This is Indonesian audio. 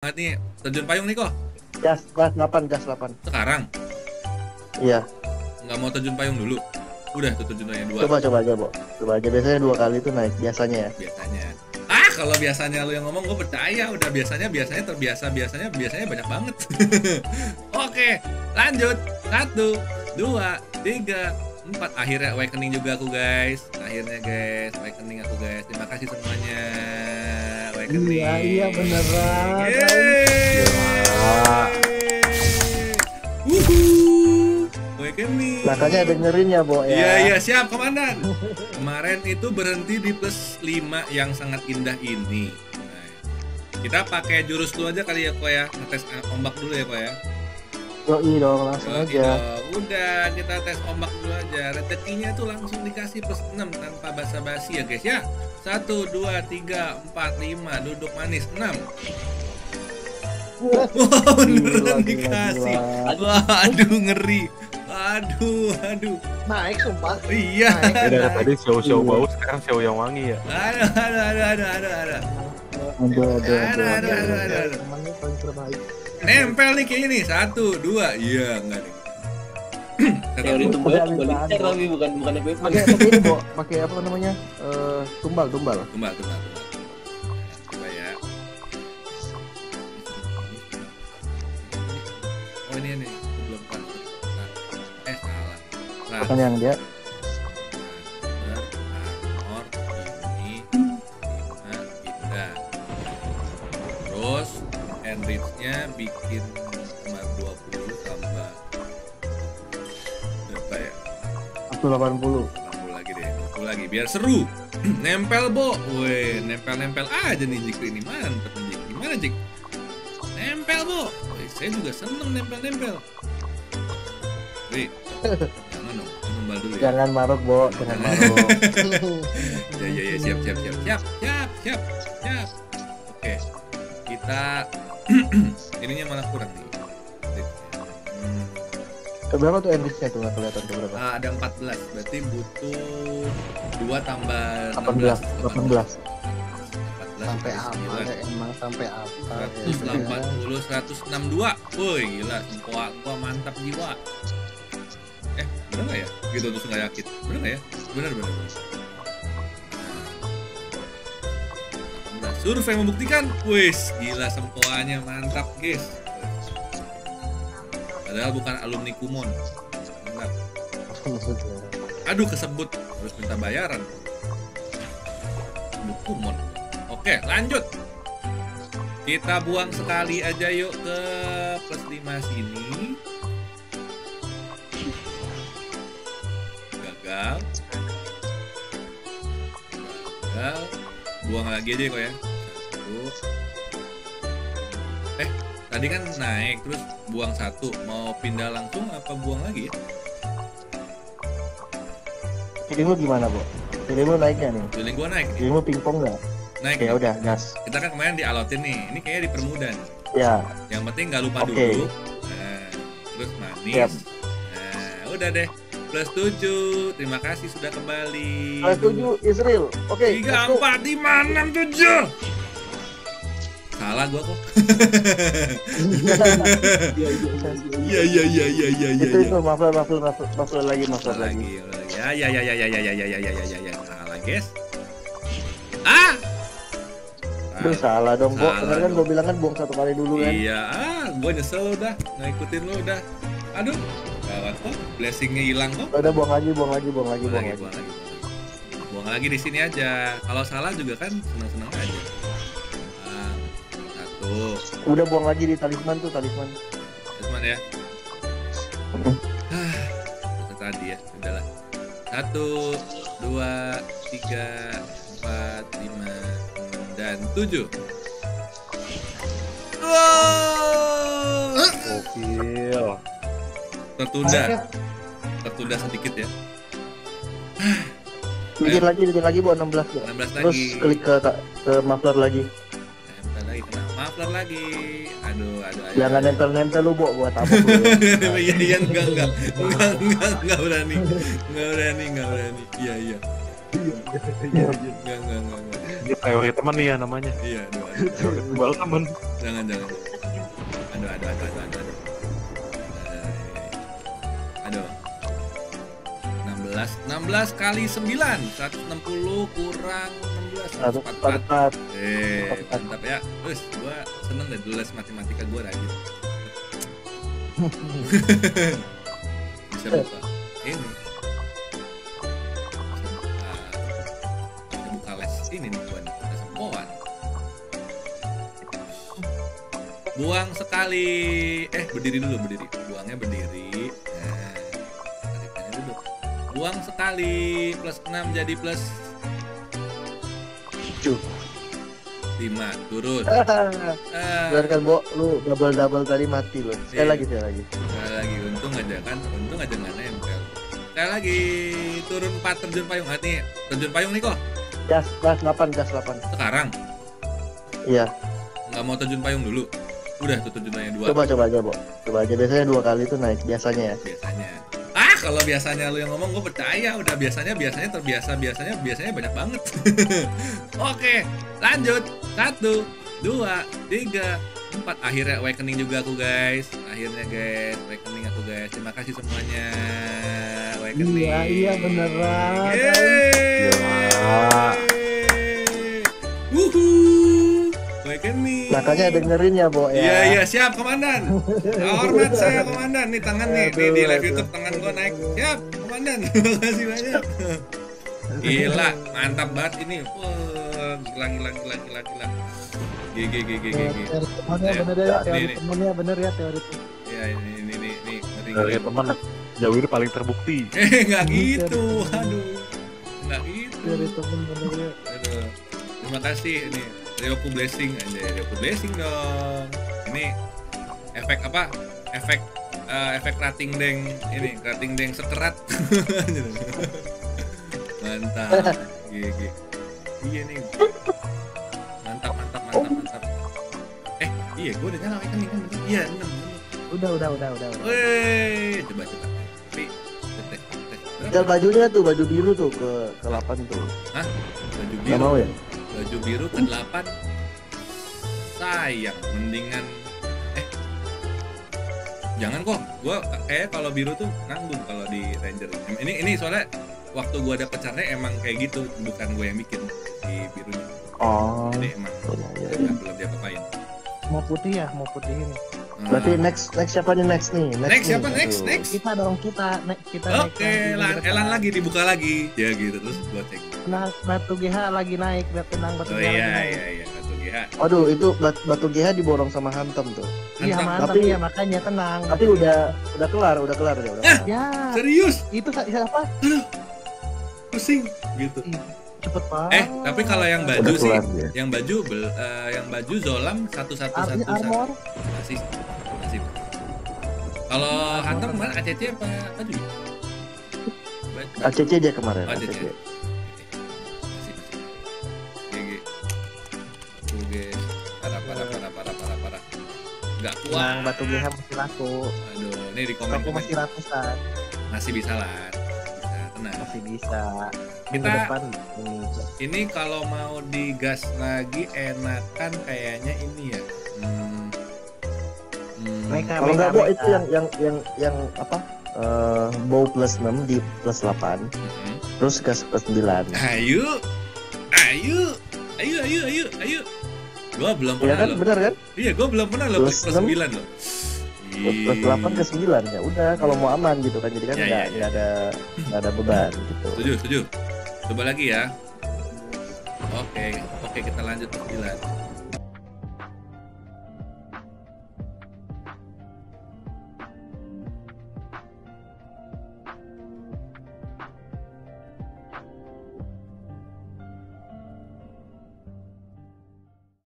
banget nih Stadion Payung nih kok. Gas 8. Sekarang? Iya. Nggak mau terjun payung dulu? Udah tuh terjunannya dua. Coba aja biasanya dua kali itu naik biasanya ya. Kalau biasanya lu yang ngomong, gue percaya. Udah biasanya banyak banget. Oke, lanjut. 1, 2, 3, 4. Akhirnya awakening juga aku guys. Awakening aku guys. Terima kasih semuanya. Awakening. Iya beneran. Awakening. Makanya dengerin ya, Bo ya. Iya, siap komandan. Kemarin itu berhenti di plus 5 yang sangat indah ini. Nah, kita pakai jurus lu aja kali ya, Ko ya. Ngetes ombak dulu ya, Ko ya. Yoi dong, langsung aja. Udah, kita tes ombak dulu aja. Rezekinya tuh langsung dikasih plus 6 tanpa basa-basi ya, guys ya. 1, 2, 3, 4, 5. Duduk manis 6. Wow, beneran dikasih. Waduh, ngeri. Aduh. Naik sumpah. Iya. Dari tadi show bau, sekarang show yang wangi ya. Ada. Nempel nih kayaknya nih. 1, 2. Iya, enggak nih. Teori tumbal tapi bukan apa-apa. Pakai apa namanya? Tumbal. Oh ini nih. Belum kan. Salah. Bukan yang dia. Terus enrich-nya bikin cuma 20 tambah berapa ya? 180. 80 lagi deh. 20 lagi biar seru. Nempel, Bo. Woi, nempel-nempel aja nih Jik ini. Mantap nih Jik. Gimana Jik? Nempel, Bo. Saya juga seneng nempel-nempel. Wih, jangan dong, nembal dulu ya. Jangan maruk, Bo, jangan maruk. Ya, siap. Oke, kita ininya malah kurang nih. Berapa tuh enrich-nya tuh, nggak kelihatan tuh berapa? Ada 14, berarti butuh 2 tambah 18. Sampai apa ya, emang sampai apa ya. 162. Woi gila, sempoa gua mantap jiwa. Bener nggak ya? Gitu terus nggak yakin. Bener nggak ya? Bener. Nah, survei membuktikan. Wis, gila sempoanya mantap guys. Padahal bukan alumni Kumon. Mantap. Aduh kesebut, harus minta bayaran. Alumni Kumon. Oke, lanjut. Kita buang sekali aja yuk ke plus 5 sini. Gagal. Buang lagi aja kok ya. Terus. Tadi kan naik terus buang 1. Mau pindah langsung apa buang lagi ya? Feeling lu gimana, Bo? Feeling lu naik nggak nih? Feeling gua naik. Feeling lu pingpong nggak? Nah, ya udah gas. Kita kan kemarin dialotin nih. Ini kayaknya dipermudah. Ya. Yang penting nggak lupa dulu. Nah, terus manis. Yep. Nah, udah deh. Plus 7. Terima kasih sudah kembali. Plus 7 Israel. Oke. 3, 4, 5, 6, 7. Salah gua kok. Iya. Itu maaf lagi. Ya. Salah, guys. Duh, salah dong, Bo. Kemarin kan gue bilang kan buang 1 kali dulu kan. Iya, gue nyesel udah ngikutin lo udah. Aduh, gawat kok, blessingnya hilang kok. Udah buang lagi. Buang lagi di sini aja. Kalau salah juga kan senang-senang aja. Nah, 1. Udah buang lagi di talisman tuh, talisman ya. Tadi ya, udahlah. 1, 2, 3, 4, 5, 6, dan 7. Gokil. Tertunda sedikit ya. Bikin lagi buat 16 ya. 16 terus lagi. Terus klik ke muffler lagi. Aduh. Jangan nempel-nempel lu, Bo, buat apa? Iya, enggak berani. Enggak berani. Iya. Enggak. Ini teori teman nih ya namanya. Iya, teori tebal teman. Jangan. Aduh. 16 kali 9, 160 kurang 16, 144. Mantap ya. Terus gue seneng deh, 12 matematika gue rajin. Bisa buka ini. Bisa buka les ini nih gue nih, les poan. Buang sekali, berdiri dulu, berdiri. Buangnya berdiri. Buang sekali, plus 6 jadi plus 7 5, turun. Biarkan Bo, lu double-double tadi mati lu. Sekali lagi, untung aja gak nempel. Sekali lagi, turun 4, terjun payung. Hati, terjun payung nih kok. Gas 8. Sekarang? Iya. Gak mau terjun payung dulu? Udah, tuh terjunannya 2. Coba aja Bo, biasanya 2 kali itu naik, biasanya. Kalau biasanya lu yang ngomong, gue percaya. Udah biasanya banyak banget. Oke, lanjut. 1, 2, 3, 4. Akhirnya awakening juga aku guys. Terima kasih semuanya. Awakening. Iya beneran. Awakening. Makanya dengerin ya, Bo. Iya, siap, Komandan. Hormat saya, Komandan. Nih tangan nih, di live YouTube tangan gua naik. Siap, Komandan. Terima kasih banyak. Gila, mantap banget ini. Wah, gila. GG. Temennya bener ya teori. Ya ini. Teori teman jauh ini paling terbukti. Enggak gitu. Aduh. Enggak gitu. Teori teman bener ya. Terima kasih ini. Ryoku blessing aja, dong. Ini efek apa? Efek rating deng. Ini rating deng sekerat. Mantap. GG. Iya nih. Mantap. Iya, gua udah nyala ini kan. Iya, benar. Udah. Weh, coba. Tinggal bajunya tuh, baju biru tuh ke 8 tuh. Hah? Baju biru. Gak mau ya? Baju biru ke 8. Sayang, mendingan jangan kok. Gua kayak kalau biru tuh nanggung kalau di Ranger. Ini soalnya waktu gua ada pecarnya emang kayak gitu, bukan gue yang bikin di birunya. Oh. Jadi emang belum diapain. Mau putih ini. Berarti next siapa nih next? Kita Oke, Elan lagi dibuka lagi. Ya gitu terus gua cek. Nah, batu GH lagi naik, batu GH. Oh iya batu GH. Aduh, itu batu GH diborong sama Hantem tuh. Iya, Hantem ya makanya tenang. Tapi udah kelar. Ya. Serius? Itu apa? Aduh. Pusing gitu. Cepet banget. Tapi kalau yang baju sih, ya. yang baju Zolam 1111 masih. Kalau Hunter kemarin ACC apa juga? ACC aja kemarin. ACC. Oke. Parah. Enggak kuat. Yang batu GH masih laku. Aduh, ini di komen. Aku masih ratusan. Masih bisa lah. Nah, masih bisa. Kita depan, ini kalau mau digas lagi enakan kayaknya ini ya. Kalau nggak Bo itu yang apa? Bow plus 6 di plus 8. Terus gas plus 9. Ayo. Gua belum pernah. Iya kan, benar kan? Iya, gua belum pernah loh plus 9 loh. Plus 8 ke 9 ya udah kalau mau aman gitu kan, jadi kan nggak ada beban gitu. Setuju. Coba lagi ya. Oke, kita lanjut ke 9.